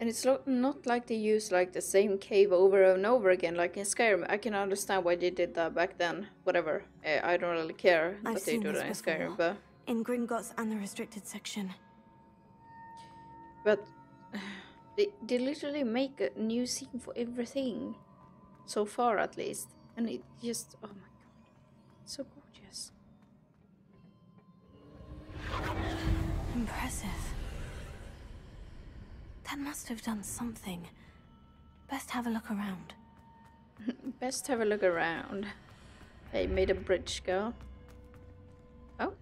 And it's not like they use like the same cave over and over again like in Skyrim. I can understand why they did that back then. Whatever. I don't really care that they do that in Skyrim, but... in Gringotts and the restricted section. But... They literally make a new scene for everything. So far, at least. And it just... oh my god. It's so gorgeous. Impressive. That must have done something. Best have a look around. Best have a look around. They made a bridge, girl. Oh.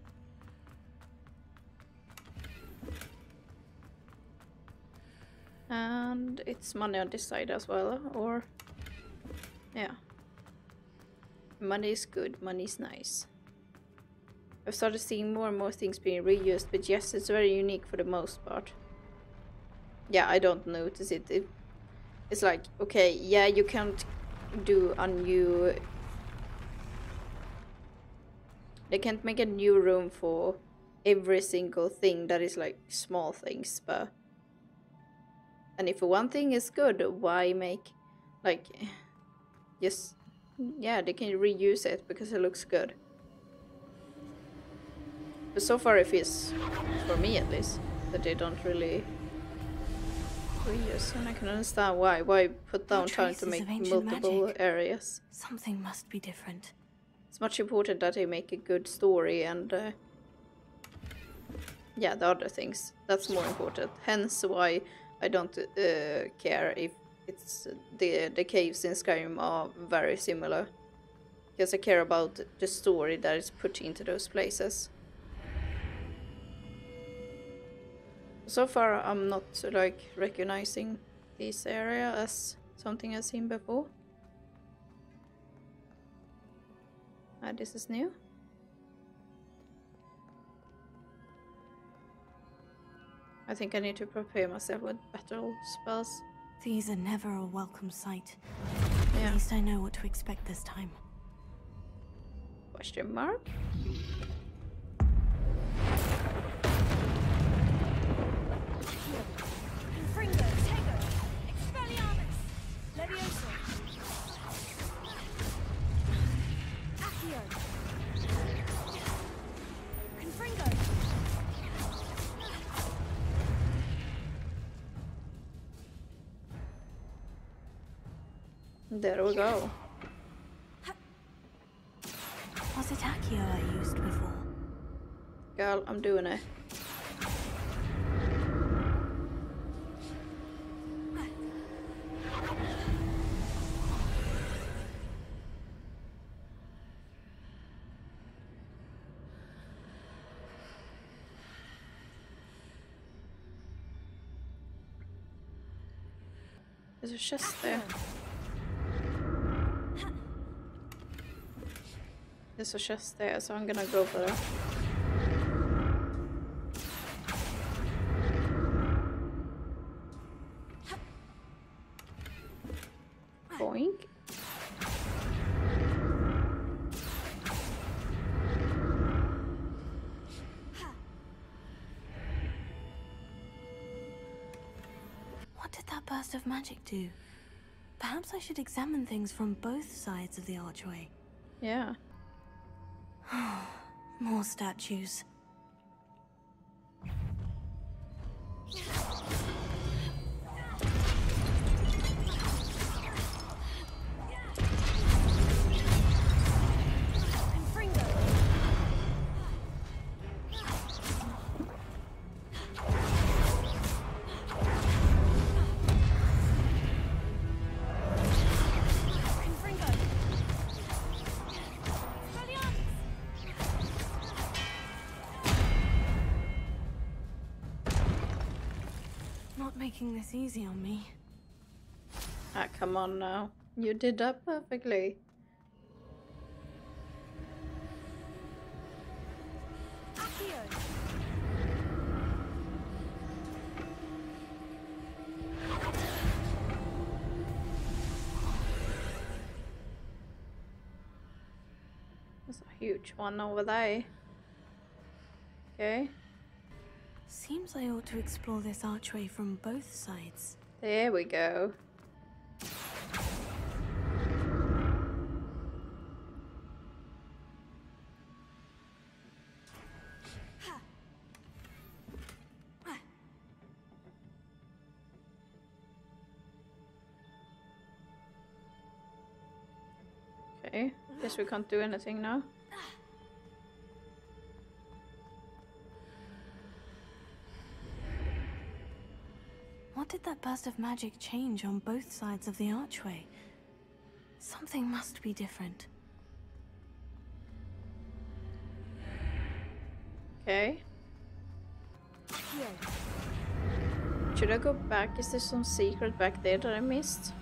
And it's money on this side as well, or... yeah. Money is good, money is nice. I've started seeing more and more things being reused, but yes, it's very unique for the most part. Yeah, I don't notice it. It's like, okay, yeah, you can't do a new... they can't make a new room for every single thing that is like small things, but... and if one thing is good, why make... like... yes, yeah, they can reuse it because it looks good. But so far it is, for me at least, that they don't really... yes, and I can understand why. Why put down time to make multiple areas? Something must be different. It's much important that they make a good story and yeah, the other things. That's more important. Hence why I don't care if it's the caves in Skyrim are very similar, because I care about the story that is put into those places. So far, I'm not like recognizing this area as something I've seen before. This is new. I think I need to prepare myself with battle spells. These are never a welcome sight. Yeah. At least I know what to expect this time. Question mark? There we go. Was it Accio I used before? Girl, I'm doing it. There's a chest there. There's a chest there, so I'm gonna go for that. Boink. What did that burst of magic do? Perhaps I should examine things from both sides of the archway. Yeah. More statues. Making this easy on me. Ah, come on now. You did that perfectly. There's a huge one over there. Okay. Seems I ought to explore this archway from both sides. There we go. Okay, guess we can't do anything now. What did that burst of magic change on both sides of the archway? Something must be different. Okay. Should I go back? Is there some secret back there that I missed?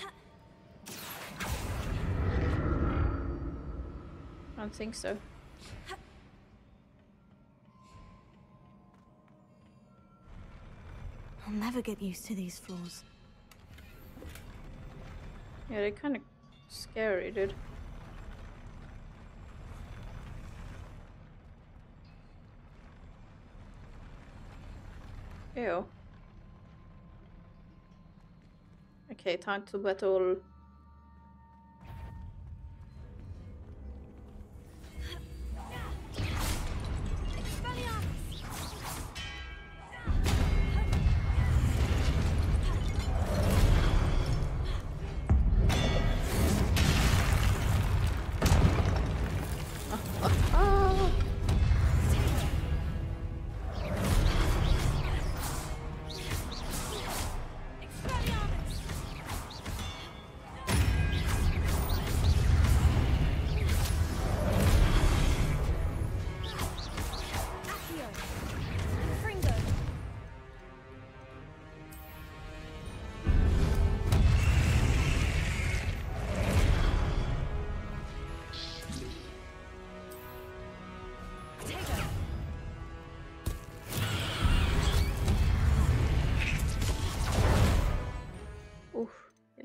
I don't think so. I'll never get used to these floors. Yeah, they're kind of scary, dude. Ew. Okay, time to battle.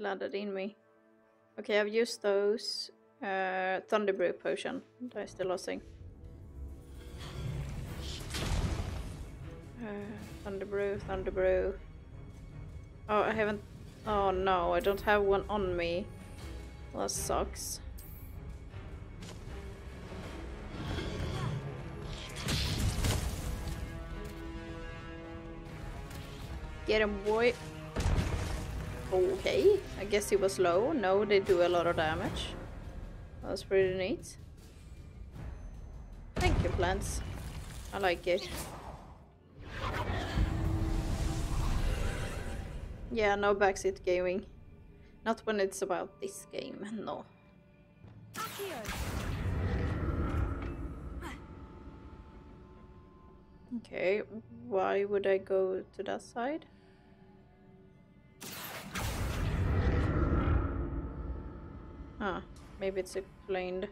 Landed in me. Okay, I've used those. Thunderbrew potion. That's the last thing. Thunderbrew. Oh, I haven't. Oh no, I don't have one on me. That sucks. Get him, boy. Okay, I guess he was low. No, they do a lot of damage. That was pretty neat. Thank you, plants. I like it. Yeah, no backseat gaming. Not when it's about this game, no. Okay, why would I go to that side? Ah, maybe it's explained.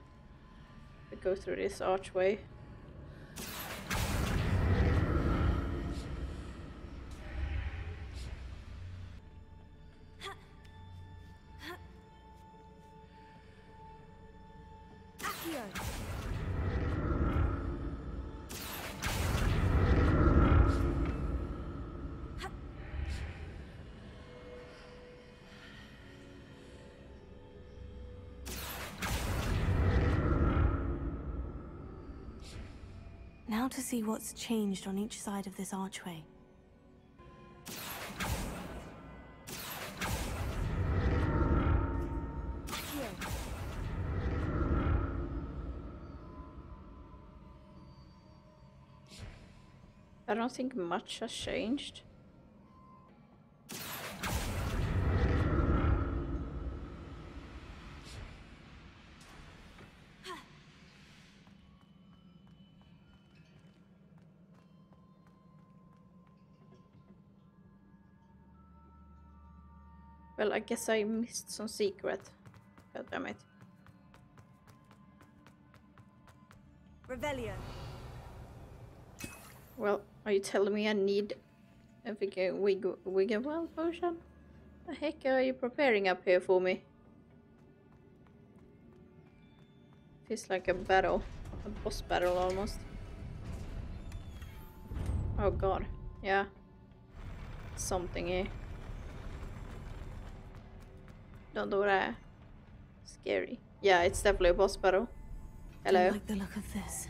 We go through this archway. To see what's changed on each side of this archway. I don't think much has changed. Well, I guess I missed some secret. God damn it. Rebellion. Well, are you telling me I need a Wigglewell potion? The heck are you preparing up here for me? Feels like a battle. A boss battle almost. Oh god. Yeah. something here. Don't do that. Scary. Yeah, it's definitely a boss battle. Hello. I don't like the look of this.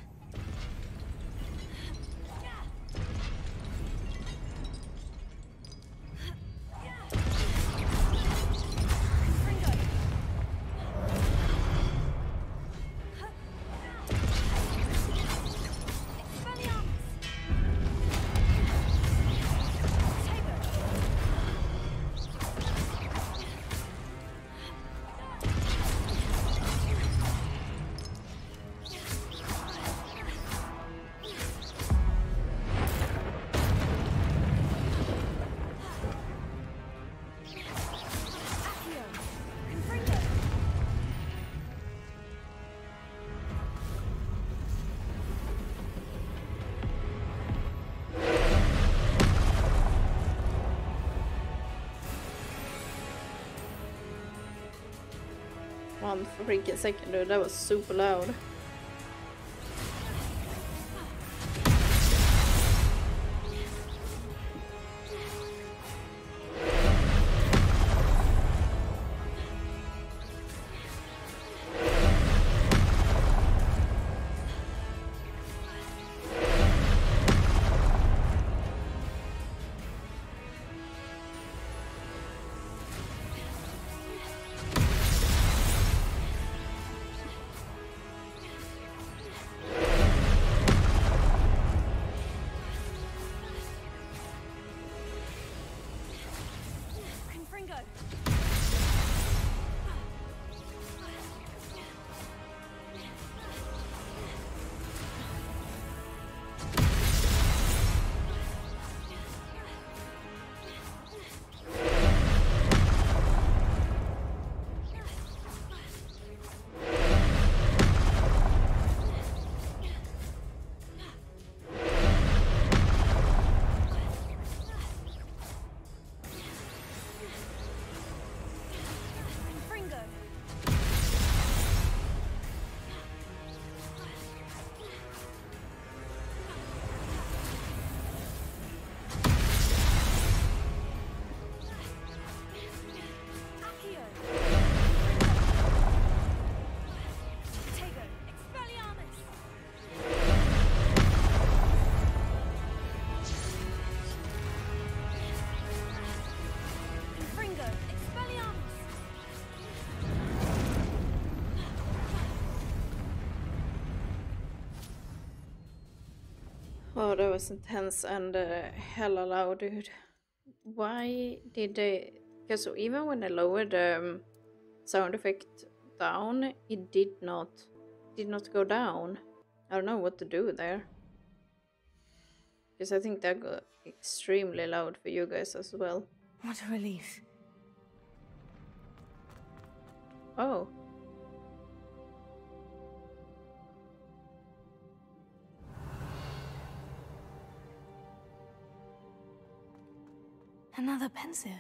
Freaking second, dude, that was super loud. Oh, that was intense and hella loud, dude. Why did they... Because even when I lowered the sound effect down, it did not go down. I don't know what to do there. Because I think that got extremely loud for you guys as well. What a relief. Oh. Another Pensieve.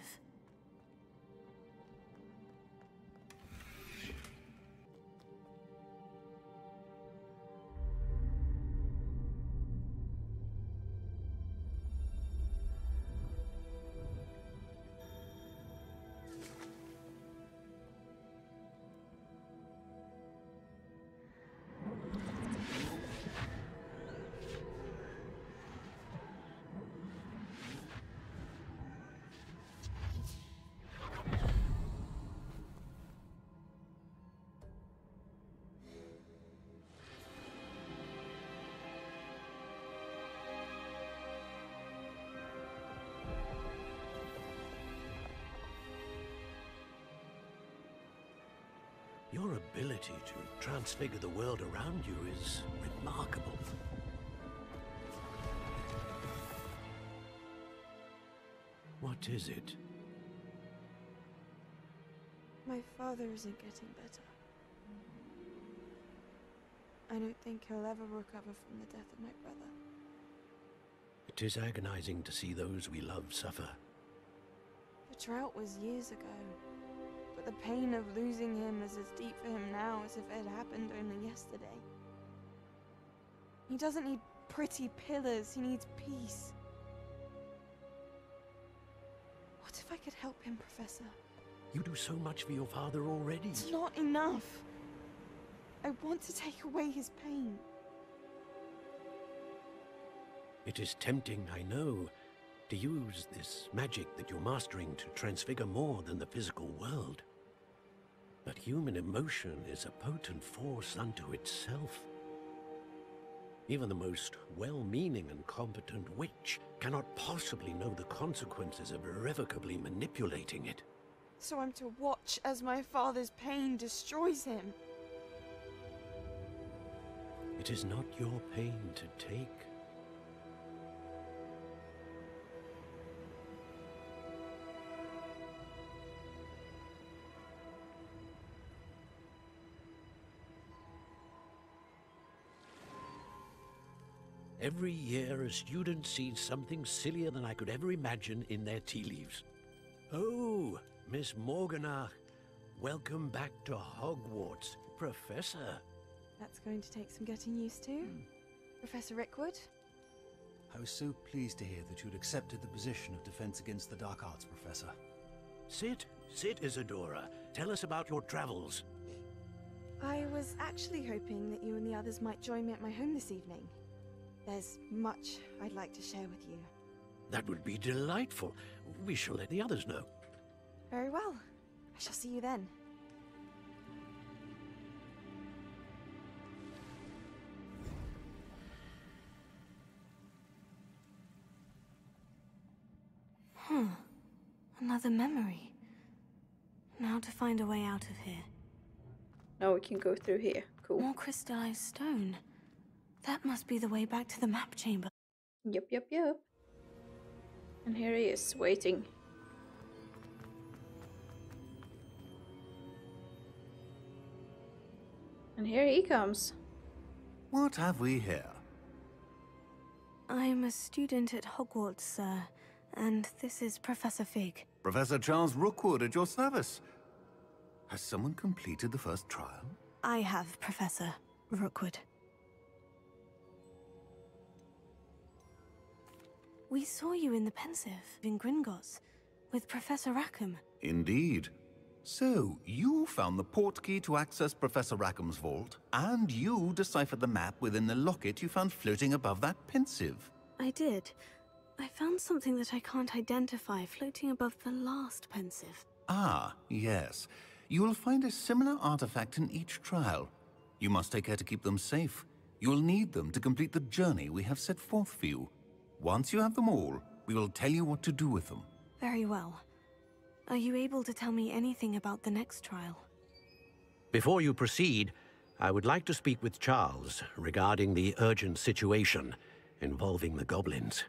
Your ability to transfigure the world around you is remarkable. What is it? My father isn't getting better. I don't think he'll ever recover from the death of my brother. It is agonizing to see those we love suffer. The drought was years ago. The pain of losing him is as deep for him now as if it had happened only yesterday. He doesn't need pretty pillars, he needs peace. if I could help him, Professor. You do so much for your father already. It's not enough. I want to take away his pain. It is tempting, I know, to use this magic that you're mastering to transfigure more than the physical world. But human emotion is a potent force unto itself. Even the most well-meaning and competent witch cannot possibly know the consequences of irrevocably manipulating it. So I'm to watch as my father's pain destroys him? It is not your pain to take. Every year, a student sees something sillier than I could ever imagine in their tea leaves. Oh, Miss Morgana, welcome back to Hogwarts, Professor. That's going to take some getting used to. Professor Rookwood? I was so pleased to hear that you'd accepted the position of Defense Against the Dark Arts, Professor. Sit, Isadora. Tell us about your travels. I was actually hoping that you and the others might join me at my home this evening. There's much I'd like to share with you. That would be delightful. We shall let the others know. Very well. I shall see you then. Another memory. Now to find a way out of here. Now we can go through here. Cool. More crystallized stone. That must be the way back to the map chamber. Yep. And here he is, waiting. And here he comes. What have we here? I'm a student at Hogwarts, sir. And this is Professor Fig. Professor Charles Rookwood at your service. Has someone completed the first trial? I have, Professor Rookwood. We saw you in the Pensieve, in Gringotts, with Professor Rackham. Indeed. So, you found the portkey to access Professor Rackham's vault, and you deciphered the map within the locket you found floating above that Pensieve. I did. I found something that I can't identify floating above the last Pensieve. Ah, yes. You'll find a similar artifact in each trial. You must take care to keep them safe. You'll need them to complete the journey we have set forth for you. Once you have them all, we will tell you what to do with them. Very well. Are you able to tell me anything about the next trial? Before you proceed, I would like to speak with Charles regarding the urgent situation involving the goblins.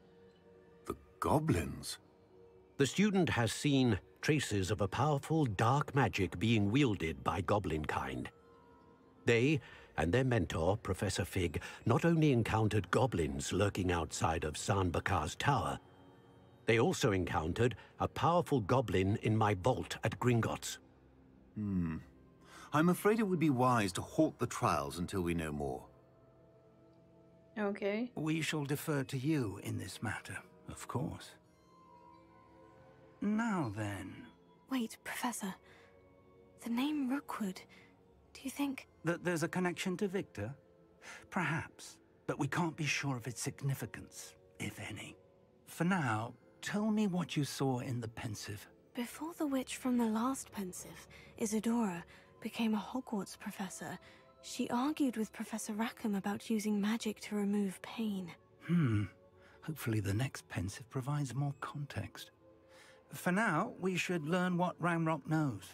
The goblins? The student has seen traces of a powerful dark magic being wielded by goblin kind. They and their mentor, Professor Fig, not only encountered goblins lurking outside of Sanbakar's tower, they also encountered a powerful goblin in my vault at Gringotts. I'm afraid it would be wise to halt the trials until we know more. Okay. We shall defer to you in this matter, of course. Now then... Wait, Professor. The name Rookwood... Do you think... that there's a connection to Victor? Perhaps, but we can't be sure of its significance, if any. For now, tell me what you saw in the Pensieve. Before the witch from the last Pensieve, Isadora, became a Hogwarts professor, she argued with Professor Rackham about using magic to remove pain. Hopefully the next Pensieve provides more context. For now, we should learn what Ramrock knows.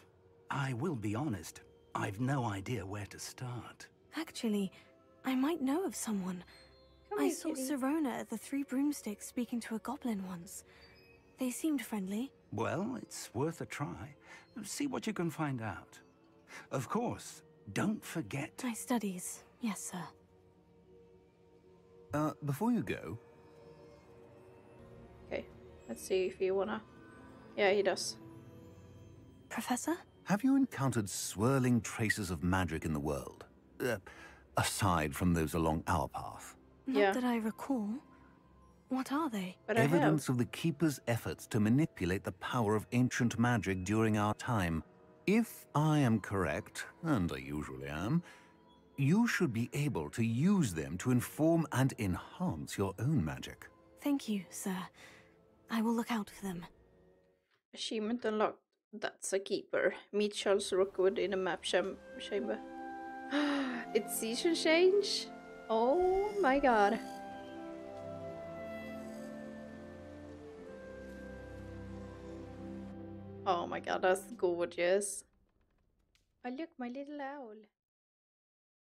I will be honest. I've no idea where to start. Actually, I might know of someone. I saw Serona at the Three Broomsticks speaking to a goblin once. They seemed friendly. Well, it's worth a try. See what you can find out. Of course, don't forget... My studies. Yes, sir. Before you go... Okay, let's see if you wanna... Yeah, he does. Professor? Have you encountered swirling traces of magic in the world? Aside from those along our path? Not that I recall. What are they? But evidence of the Keeper's efforts to manipulate the power of ancient magic during our time. If I am correct, and I usually am, you should be able to use them to inform and enhance your own magic. Thank you, sir. I will look out for them. Achievement unlocked. That's a keeper. Meet Charles Rookwood in a map chamber. It's season change? Oh my god. Oh my god, that's gorgeous. Oh look, my little owl.